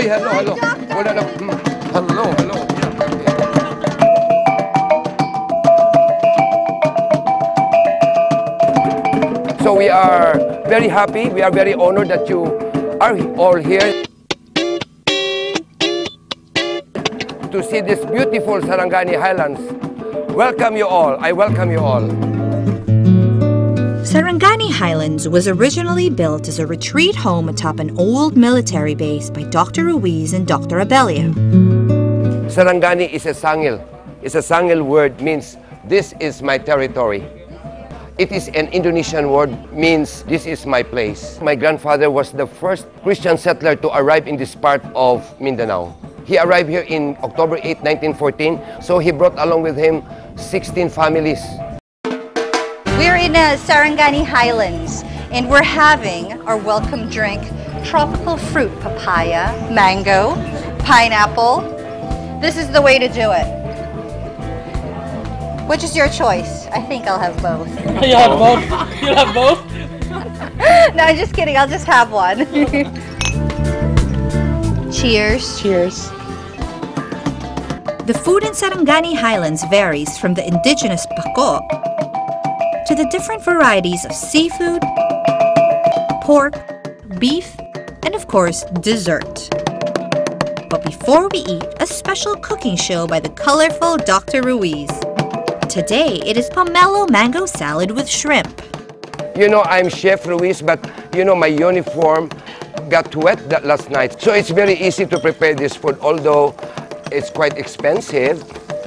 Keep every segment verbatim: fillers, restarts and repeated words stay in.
Oy, hello, hello. Wala na. Hello, hello. So we are very happy. We are very honored that you are all here to see this beautiful Sarangani Highlands. Welcome you all. I welcome you all. Sarangani Highlands was originally built as a retreat home atop an old military base by Doctor Ruiz and Doctor Abelio. Sarangani is a Sangil. It's a Sangil word, means this is my territory. It is an Indonesian word, means this is my place. My grandfather was the first Christian settler to arrive in this part of Mindanao. He arrived here in October eighth, nineteen fourteen, so he brought along with him sixteen families. We're in uh, Sarangani Highlands, and we're having our welcome drink, tropical fruit papaya, mango, pineapple. This is the way to do it. Which is your choice? I think I'll have both. You'll have both? You'll have both? No, I'm just kidding. I'll just have one. Cheers. Cheers. The food in Sarangani Highlands varies from the indigenous pako to the different varieties of seafood, pork, beef, and of course, dessert. But before we eat, a special cooking show by the colorful Doctor Ruiz. Today, it is pomelo mango salad with shrimp. You know, I'm Chef Ruiz, but you know, my uniform got wet that last night. So it's very easy to prepare this food, although it's quite expensive,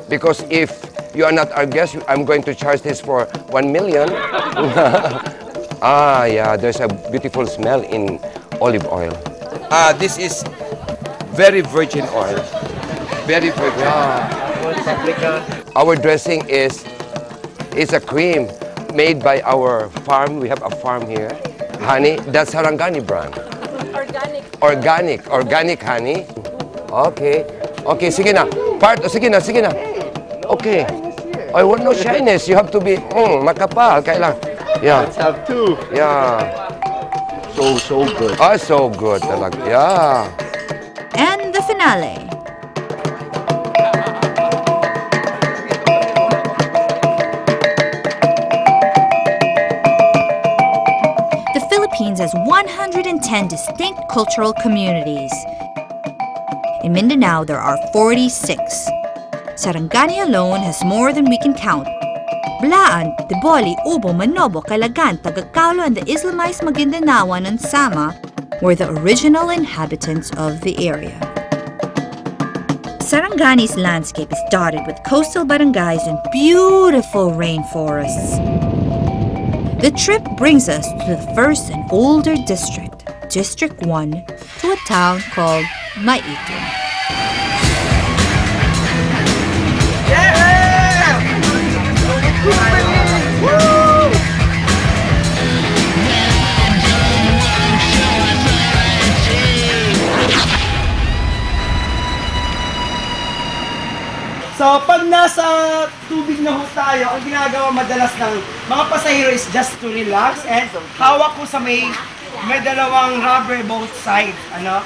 because if you are not our guest, I'm going to charge this for one million. Ah, yeah, there's a beautiful smell in olive oil. Ah, this is very virgin oil. Very virgin. Yeah. Our dressing is, is a cream made by our farm. We have a farm here. Honey, that's Sarangani brand. Organic. Organic, organic honey. Okay, okay, Sigina. Part, Sigina, Sigina. Okay. I want no shyness. You have to be mm, makapal, kailang. Yeah. Let's have two. Yeah. So, so good. Ah, so good. So good. Yeah. And the finale. Has one hundred ten distinct cultural communities. In Mindanao, there are forty-six. Sarangani alone has more than we can count. Bla'an, Tiboli, Ubo, Manobo, Kalagan, Tagakaulo, and the Islamized Maguindanawan and Sama were the original inhabitants of the area. Sarangani's landscape is dotted with coastal barangays and beautiful rainforests. The trip brings us to the first and older district, District one, to a town called Maitum. So, pag nasa tubig na ho tayo, ang ginagawa madalas ng mga pasahero is just to relax and hawak ko sa may, may dalawang rubber both sides, ano?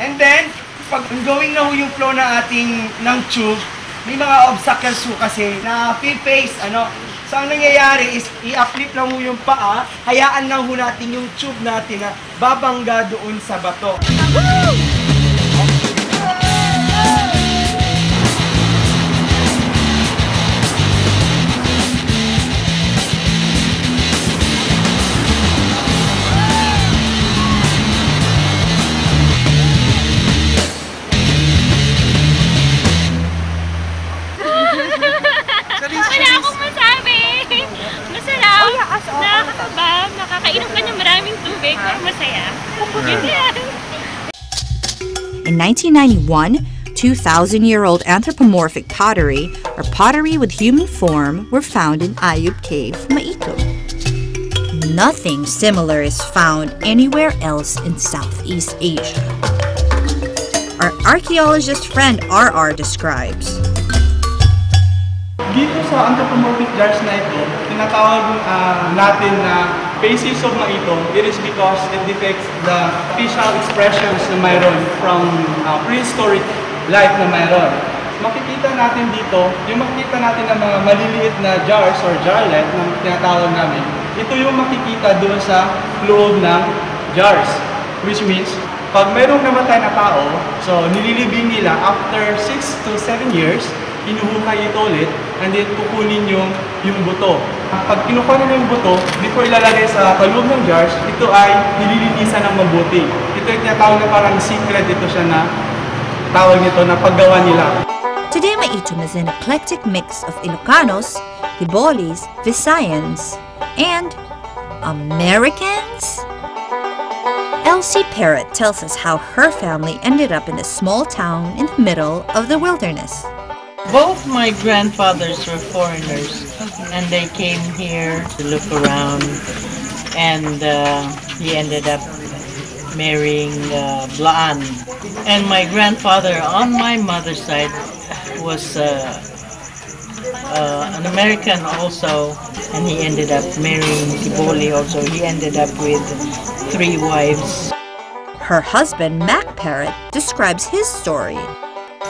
And then, pag going na ho yung flow na ating, ng tube, may mga obstacles ho kasi na face ano? So, ang nangyayari is, i-uplift lang ho yung paa, hayaan lang ho natin yung tube natin na babangga doon sa bato. Woo! In nineteen ninety-one, two thousand year old anthropomorphic pottery, or pottery with human form, were found in Ayub Cave, Maitum. Nothing similar is found anywhere else in Southeast Asia. Our archaeologist friend R R describes. Dito sa anthropomorphic jars na ito, tinatawag uh, natin na basis of Maitum, it is because it depicts the facial expressions na mayroon from uh, prehistoric life na mayroon. Makikita natin dito, yung makikita natin ng mga maliliit na jars or jarlet na tinatawag namin, ito yung makikita doon sa loob ng jars. Which means, pag mayroong namatay na tao, so nililibing nila after six to seven years, inuhuhay ito ulit, and then kukunin yung, yung buto. Pag kinukuha nila yung buto, before ilalagay sa loob ng jars, ito ay nililinisan ng mabuti. Ito yung tinatawag na parang secret, ito siya na tawag nito na paggawa nila. Today, Maitum is an eclectic mix of Ilocanos, Tibolis, Visayans, and Americans? Elsie Parrott tells us how her family ended up in a small town in the middle of the wilderness. Both my grandfathers were foreigners, and they came here to look around, and uh, he ended up marrying uh, Bla'an. And my grandfather on my mother's side was uh, uh, an American also, and he ended up marrying Tiboli also. He ended up with three wives. Her husband, Mac Parrott, describes his story.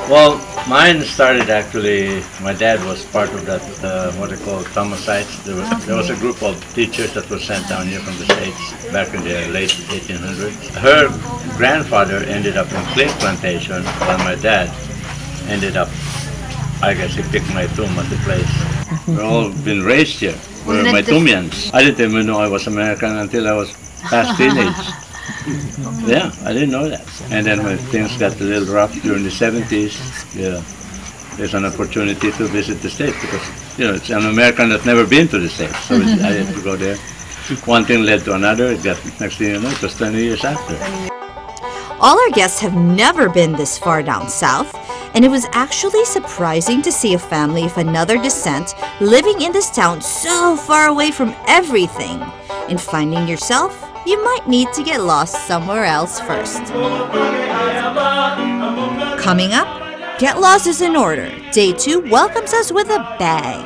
Well, mine started actually, my dad was part of that, uh, what they call Thomasites. There was, there was a group of teachers that was sent down here from the States back in the late eighteen hundreds. Her grandfather ended up in Clint Plantation, while my dad ended up, I guess he picked Maitum at the place. We've all been raised here. We're Maitumians. I didn't even know I was American until I was past teenage. Yeah, I didn't know that. And then when things got a little rough during the seventies, yeah, there's an opportunity to visit the States because, you know, it's an American that's never been to the States. So it, I had to go there. One thing led to another. It got, next thing you know, it was twenty years after. All our guests have never been this far down south, and it was actually surprising to see a family of another descent living in this town so far away from everything. And finding yourself, you might need to get lost somewhere else first. Coming up, Get Lost is in Order. Day two welcomes us with a bag.